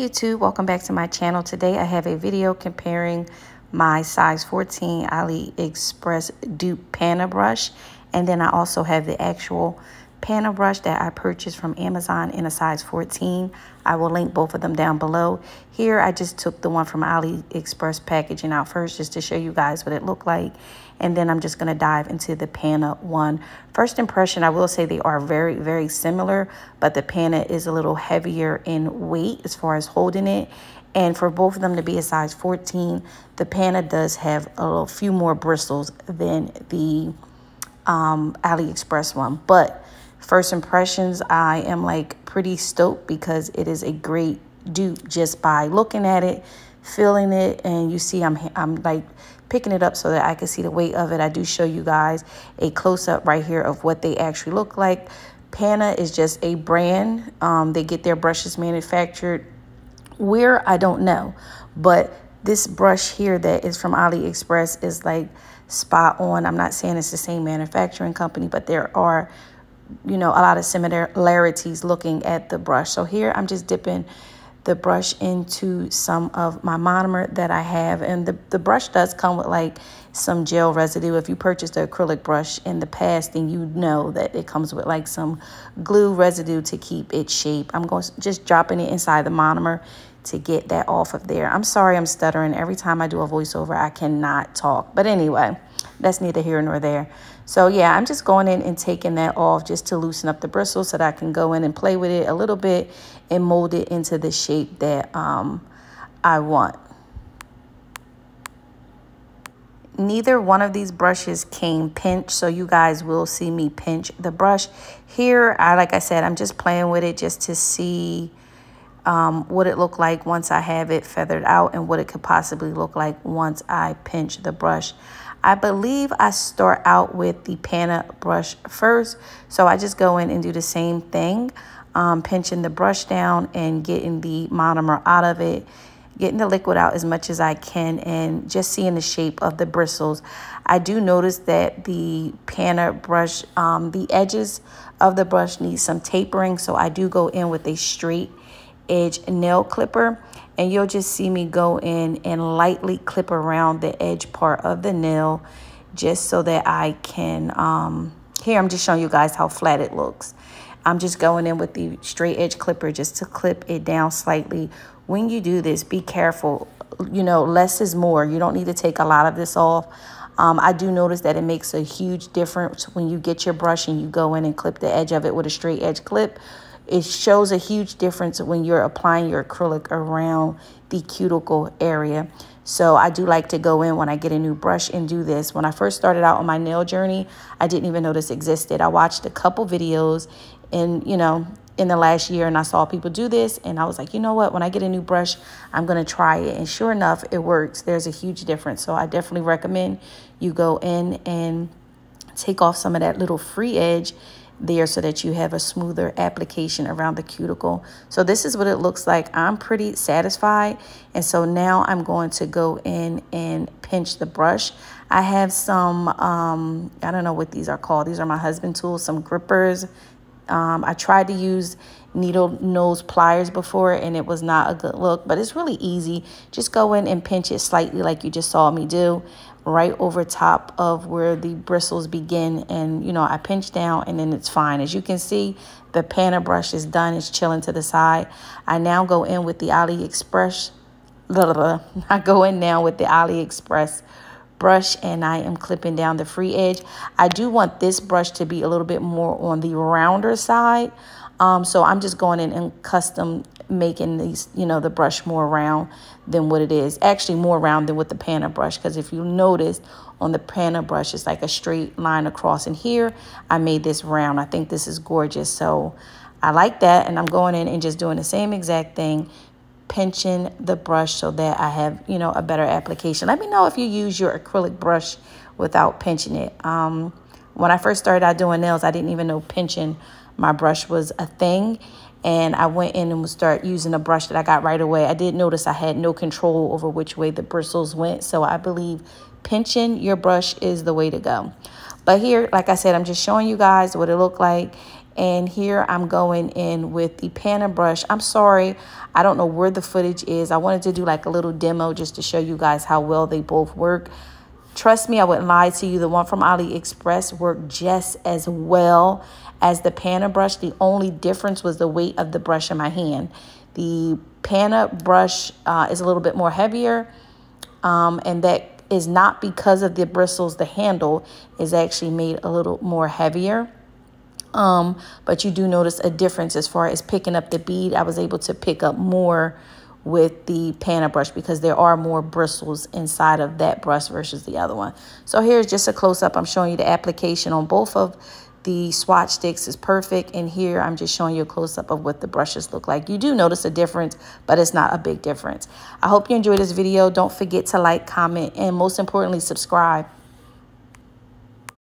YouTube, welcome back to my channel. Today I have a video comparing my size 14 AliExpress dupe Pana brush, and then I also have the actual Pana brush that I purchased from Amazon in a size 14. I will link both of them down below. Here I just took the one from AliExpress packaging out first just to show you guys what it looked like, and then I'm just going to dive into the Pana one. First impression, I will say they are very, very similar, but the Pana is a little heavier in weight as far as holding it. And for both of them to be a size 14, the Pana does have a few more bristles than the AliExpress one. But first impressions, I am like pretty stoked because it is a great dupe just by looking at it, feeling it, and you see I'm like picking it up so that I can see the weight of it. I do show you guys a close-up right here of what they actually look like. Pana is just a brand. They get their brushes manufactured where, I don't know, but this brush here that is from AliExpress is like spot on. I'm not saying it's the same manufacturing company, but there are, you know, a lot of similarities looking at the brush. So here I'm just dipping the brush into some of my monomer that I have, and the brush does come with like some gel residue. If you purchased the acrylic brush in the past, then you know that it comes with like some glue residue to keep its shape. I'm going just dropping it inside the monomer to get that off of there. I'm sorry I'm stuttering. Every time I do a voiceover, I cannot talk. But anyway, that's neither here nor there. So yeah, I'm just going in and taking that off just to loosen up the bristles so that I can go in and play with it a little bit and mold it into the shape that I want. Neither one of these brushes came pinched, so you guys will see me pinch the brush. Here, like I said, I'm just playing with it just to see what it looked like once I have it feathered out and what it could possibly look like once I pinch the brush. I believe I start out with the Pana brush first, so I just go in and do the same thing, pinching the brush down and getting the monomer out of it, getting the liquid out as much as I can, and just seeing the shape of the bristles. I do notice that the Pana brush, the edges of the brush need some tapering, so I do go in with a straight edge nail clipper, and you'll just see me go in and lightly clip around the edge part of the nail just so that I can, here I'm just showing you guys how flat it looks. I'm just going in with the straight edge clipper just to clip it down slightly. When you do this, be careful, you know, less is more. You don't need to take a lot of this off. I do notice that it makes a huge difference when you get your brush and you go in and clip the edge of it with a straight edge clip. It shows a huge difference when you're applying your acrylic around the cuticle area. So I do like to go in when I get a new brush and do this. When I first started out on my nail journey, I didn't even know this existed. I watched a couple videos and, you know, in the last year, and I saw people do this, and I was like, you know what, when I get a new brush, I'm gonna try it. And sure enough, it works. There's a huge difference. So I definitely recommend you go in and take off some of that little free edge there so that you have a smoother application around the cuticle. So this is what it looks like. I'm pretty satisfied, and so now I'm going to go in and pinch the brush. I have some I don't know what these are called. These are my husband's tools, some grippers. I tried to use needle nose pliers before and it was not a good look, but it's really easy. Just go in and pinch it slightly like you just saw me do, right over top of where the bristles begin, and you know, I pinch down and then it's fine. As you can see, the Pana brush is done. It's chilling to the side. I now go in with the AliExpress brush, and I am clipping down the free edge. I do want this brush to be a little bit more on the rounder side, so I'm just going in and custom making these, you know, the brush more round than what it is, actually more round than with the Pana brush, because if you notice on the Pana brush, it's like a straight line across, and here I made this round. I think this is gorgeous, so I like that. And I'm going in and just doing the same exact thing, pinching the brush so that I have, you know, a better application. Let me know if you use your acrylic brush without pinching it. When I first started out doing nails, I didn't even know pinching my brush was a thing, and I went in and would start using a brush that I got right away. I did notice I had no control over which way the bristles went, so I believe pinching your brush is the way to go. But here, like I said, I'm just showing you guys what it looked like, And here I'm going in with the Pana brush. I'm sorry, I don't know where the footage is. I wanted to do like a little demo just to show you guys how well they both work. Trust me, I wouldn't lie to you. The one from AliExpress worked just as well as the Pana brush. The only difference was the weight of the brush in my hand. The Pana brush is a little bit more heavier, and that is not because of the bristles. The handle is actually made a little more heavier. But you do notice a difference as far as picking up the bead. I was able to pick up more with the Pana brush because there are more bristles inside of that brush versus the other one. So here's just a close-up. I'm showing you the application on both of the swatch sticks is perfect, and here I'm just showing you a close-up of what the brushes look like. You do notice a difference, but it's not a big difference. I hope you enjoyed this video. Don't forget to like, comment, and most importantly, subscribe.